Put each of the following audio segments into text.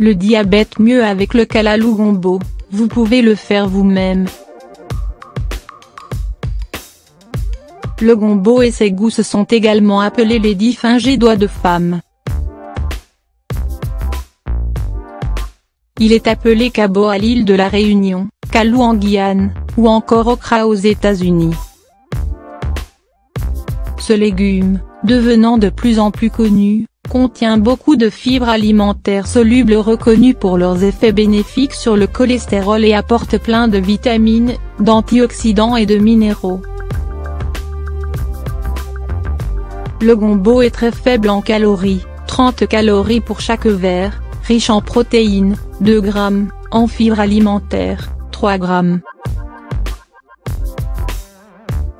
Le diabète mieux avec le Kalalou-Gombo, vous pouvez le faire vous-même. Le gombo et ses gousses sont également appelés les 10 fingers doigts de femme. Il est appelé kabo à l'île de la Réunion, kalou en Guyane, ou encore okra aux États-Unis. Ce légume, devenant de plus en plus connu, contient beaucoup de fibres alimentaires solubles reconnues pour leurs effets bénéfiques sur le cholestérol et apporte plein de vitamines, d'antioxydants et de minéraux. Le gombo est très faible en calories, 30 calories pour chaque verre, riche en protéines, 2 grammes, en fibres alimentaires, 3 grammes.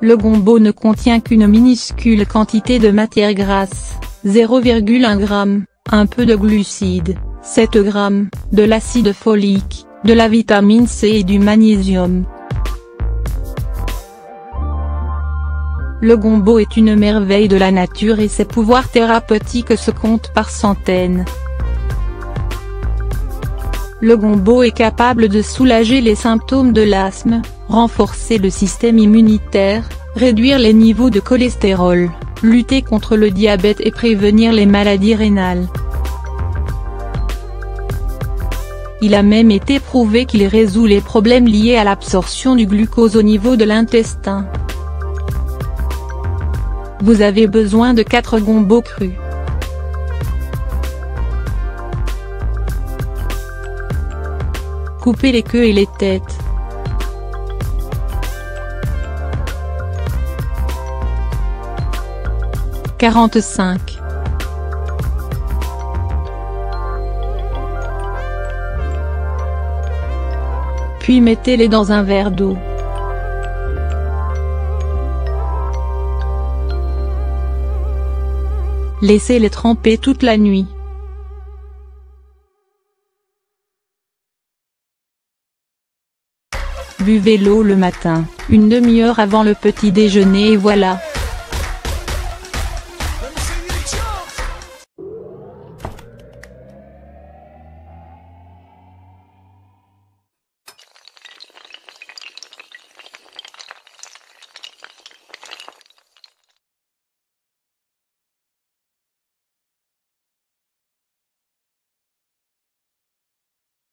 Le gombo ne contient qu'une minuscule quantité de matière grasse, 0,1 g, un peu de glucides, 7 g, de l'acide folique, de la vitamine C et du magnésium. Le gombo est une merveille de la nature et ses pouvoirs thérapeutiques se comptent par centaines. Le gombo est capable de soulager les symptômes de l'asthme, renforcer le système immunitaire, réduire les niveaux de cholestérol, lutter contre le diabète et prévenir les maladies rénales. Il a même été prouvé qu'il résout les problèmes liés à l'absorption du glucose au niveau de l'intestin. Vous avez besoin de 4 gombos crus. Coupez les queues et les têtes. « 45. Puis mettez-les dans un verre d'eau. Laissez-les tremper toute la nuit. Buvez l'eau le matin, une demi-heure avant le petit déjeuner et voilà.